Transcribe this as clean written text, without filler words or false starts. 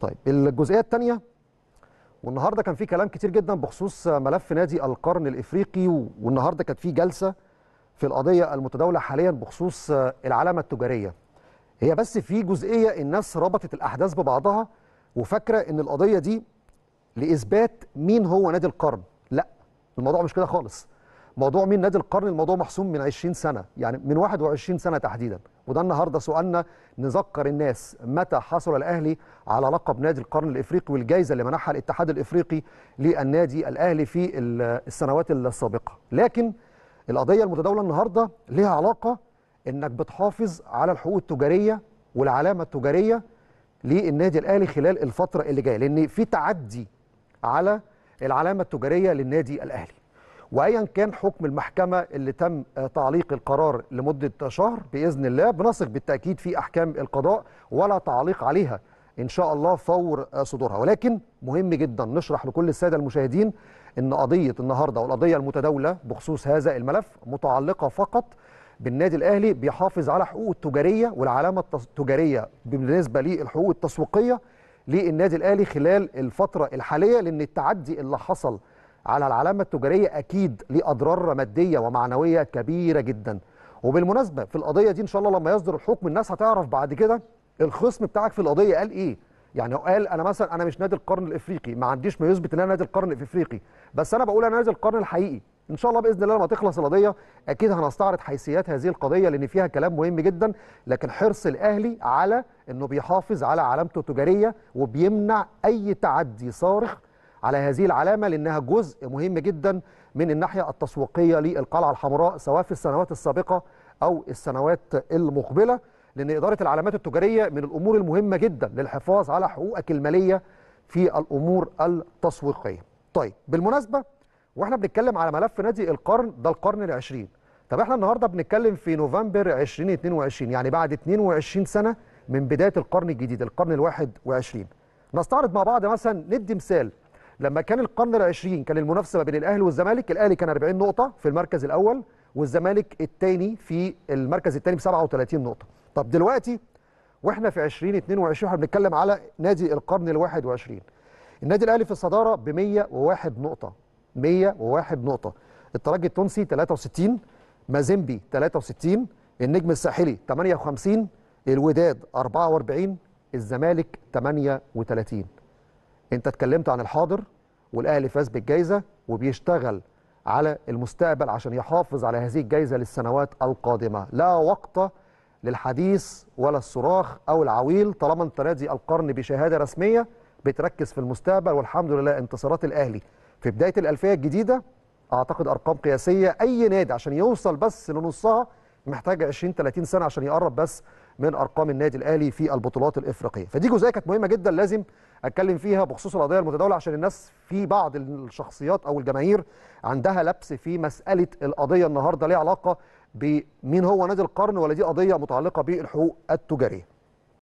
طيب الجزئيه الثانيه، والنهارده كان في كلام كتير جدا بخصوص ملف نادي القرن الافريقي، والنهارده كانت في جلسه في القضيه المتداوله حاليا بخصوص العلامه التجاريه. هي بس في جزئيه الناس ربطت الاحداث ببعضها وفاكره ان القضيه دي لاثبات مين هو نادي القرن. لا، الموضوع مش كده خالص. موضوع مين نادي القرن الموضوع محسوم من 20 سنه، يعني من 21 سنه تحديدا، وده النهارده سؤالنا، نذكر الناس متى حصل الاهلي على لقب نادي القرن الافريقي والجائزه اللي منحها الاتحاد الافريقي للنادي الاهلي في السنوات السابقه. لكن القضيه المتداوله النهارده ليها علاقه انك بتحافظ على الحقوق التجاريه والعلامه التجاريه للنادي الاهلي خلال الفتره اللي جايه، لان في تعدي على العلامه التجاريه للنادي الاهلي. وايا كان حكم المحكمه اللي تم تعليق القرار لمده شهر باذن الله، بنثق بالتاكيد في احكام القضاء ولا تعليق عليها ان شاء الله فور صدورها. ولكن مهم جدا نشرح لكل الساده المشاهدين ان قضيه النهارده والقضيه المتداوله بخصوص هذا الملف متعلقه فقط بالنادي الاهلي بيحافظ على حقوقه التجاريه والعلامه التجاريه بالنسبه للحقوق التسويقيه للنادي الاهلي خلال الفتره الحاليه، لان التعدي اللي حصل على العلامة التجارية أكيد ليه أضرار مادية ومعنوية كبيرة جدا. وبالمناسبة في القضية دي إن شاء الله لما يصدر الحكم الناس هتعرف بعد كده الخصم بتاعك في القضية قال إيه. يعني قال أنا مثلا أنا مش نادي القرن الإفريقي، ما عنديش ما يثبت إن أنا نادي القرن الإفريقي، بس أنا بقول أنا نادي القرن الحقيقي. إن شاء الله بإذن الله لما تخلص القضية أكيد هنستعرض حيثيات هذه القضية لأن فيها كلام مهم جدا. لكن حرص الأهلي على إنه بيحافظ على علامته التجارية وبيمنع أي تعدي صارخ على هذه العلامة، لأنها جزء مهم جدا من الناحية التسويقية للقلعة الحمراء سواء في السنوات السابقة أو السنوات المقبلة، لأن إدارة العلامات التجارية من الأمور المهمة جدا للحفاظ على حقوقك المالية في الأمور التسويقية. طيب بالمناسبة وإحنا بنتكلم على ملف نادي القرن ده القرن العشرين، طب إحنا النهاردة بنتكلم في نوفمبر 2022، يعني بعد 22 سنة من بداية القرن الجديد القرن ال21. نستعرض مع بعض مثلا، ندي مثال، لما كان القرن العشرين كان المنافسه بين الاهلي والزمالك، الاهلي كان 40 نقطه في المركز الاول والزمالك الثاني في المركز الثاني ب 37 نقطه. طب دلوقتي واحنا في 2022 احنا بنتكلم على نادي القرن ال21، النادي الاهلي في الصداره ب 101 نقطه 101 نقطه، الترجي التونسي 63، مازيمبي 63، النجم الساحلي 58، الوداد 44، الزمالك 38. انت اتكلمت عن الحاضر والاهلي فاز بالجائزه وبيشتغل على المستقبل عشان يحافظ على هذه الجائزه للسنوات القادمه. لا وقت للحديث ولا الصراخ او العويل طالما انت نادي القرن بشهاده رسميه بتركز في المستقبل. والحمد لله انتصارات الاهلي في بدايه الالفيه الجديده اعتقد ارقام قياسيه، اي نادي عشان يوصل بس لنصها محتاج 20 30 سنه عشان يقرب بس من ارقام النادي الاهلي في البطولات الافريقيه. فدي جزئيه كانت مهمه جدا لازم اتكلم فيها بخصوص القضيه المتداوله، عشان الناس في بعض الشخصيات او الجماهير عندها لبس في مساله القضيه النهارده ليها علاقه بمين هو نادي القرن ولا دي قضيه متعلقه بالحقوق التجاريه.